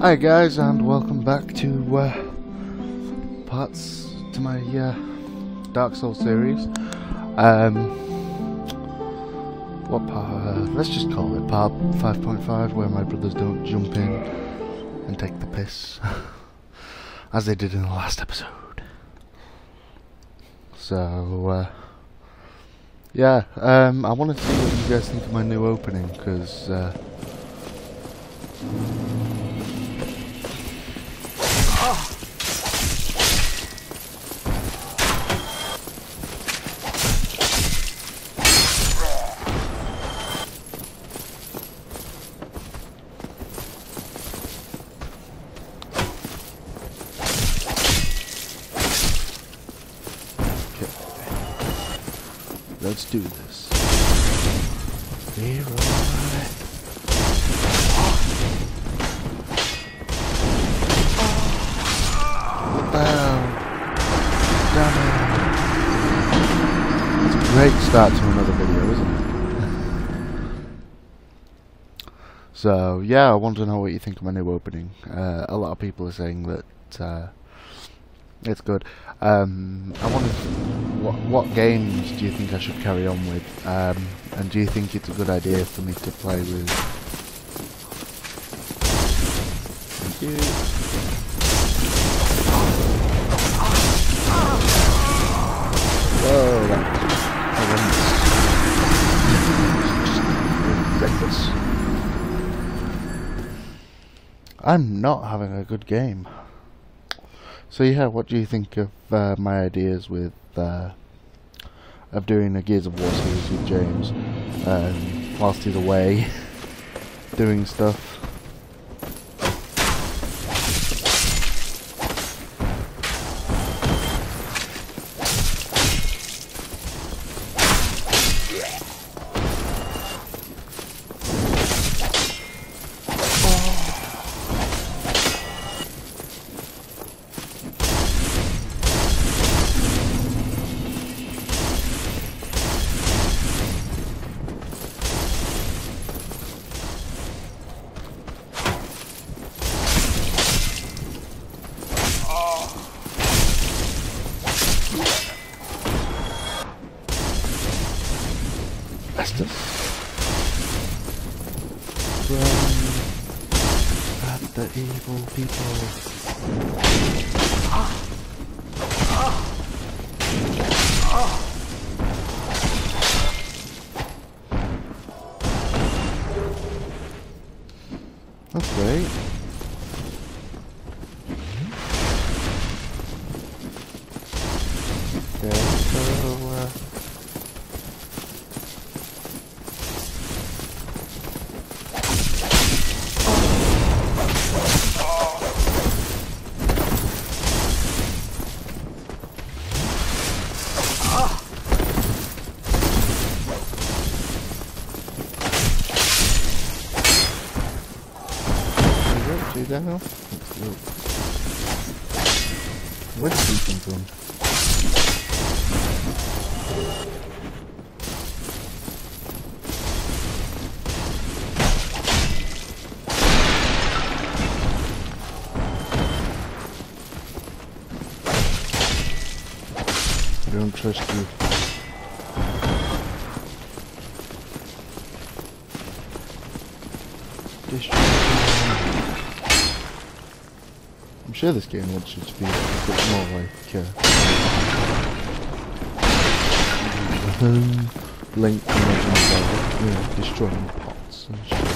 Hi guys, and welcome back to parts to my Dark Souls series. What part? Let's just call it part 5.5, where my brothers don't jump in and take the piss as they did in the last episode. So yeah, I wanted to see what you guys think of my new opening, because let's do this. Here we are. Great start to another video, isn't it? So yeah, I want to know what you think of my new opening. A lot of people are saying that it's good. I wondered what games do you think I should carry on with, and do you think it's a good idea for me to play with? Thank you. I'm not having a good game. So yeah, what do you think of my ideas with of doing a Gears of War series with James whilst he's away doing stuff? Run at the evil people. That's great. That now? Where did he come from? I don't trust you. I'm sure this game wants you to be a bit more like Link and like, you know, destroying pots and shit.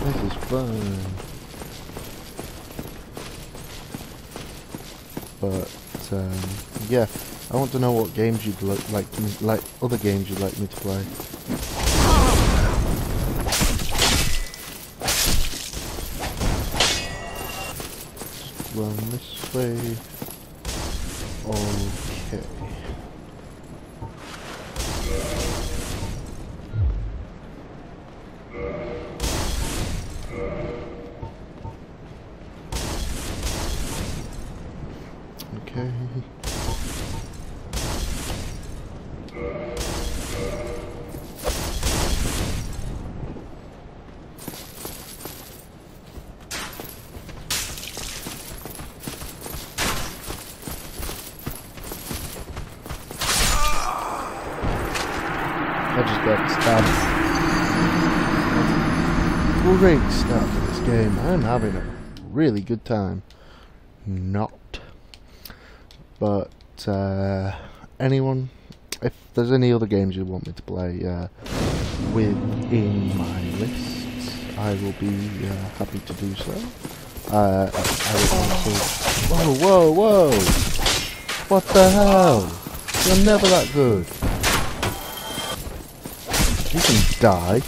This is fun. But yeah, I want to know what games you'd like other games you'd like me to play. Run this way. Okay. Okay. legendary stuff. Great start to this game. I'm having a really good time. Not. But anyone, if there's any other games you want me to play within my list, I will be happy to do so. I would also... Whoa, whoa, whoa! What the hell? You're never that good. You can die.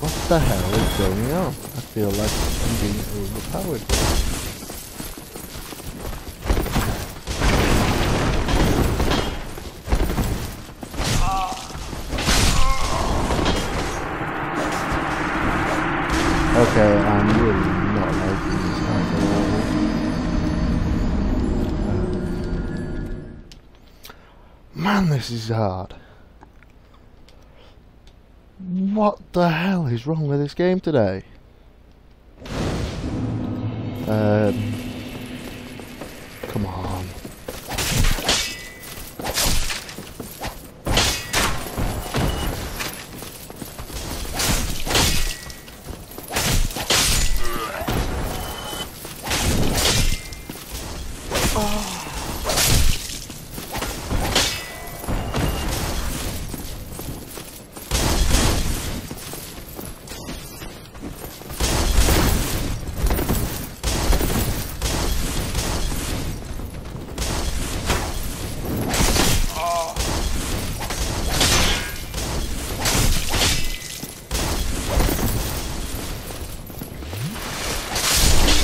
What the hell is going on? I feel like I'm being overpowered. Okay, I'm really not liking this kind of man, this is hard. What the hell is wrong with this game today? Come on.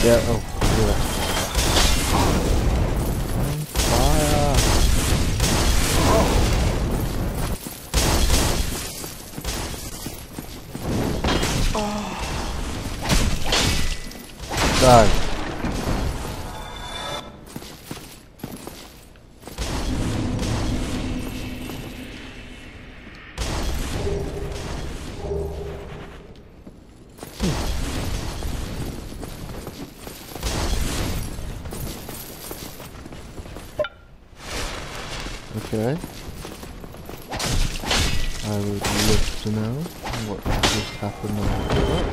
Yeah, oh, fire! Oh. Die. Okay. I would love to know what just happened when I did that.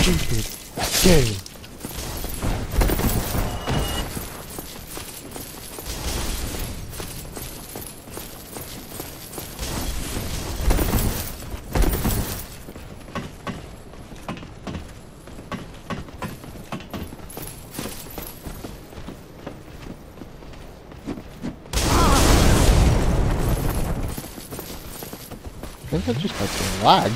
Stupid game. I think I just had some lag.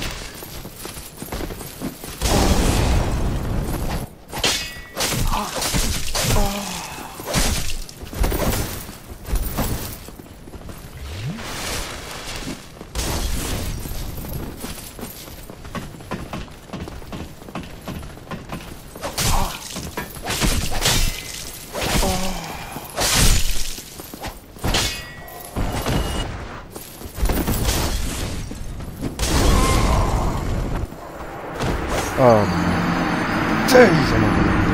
Oh my days, I'm not going to do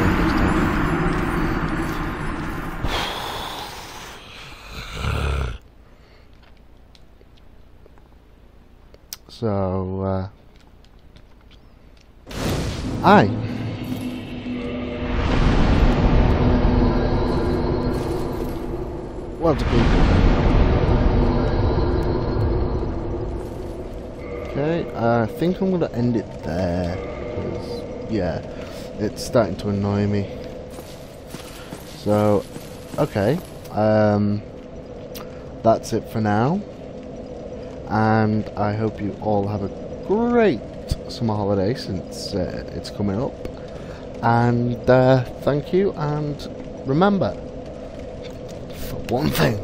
this time. So, want to be. Okay, I think I'm going to end it there. Yeah, it's starting to annoy me. So, okay, that's it for now, and I hope you all have a great summer holiday since it's coming up, and thank you, and remember, for one thing.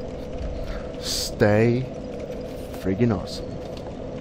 Stay friggin' awesome.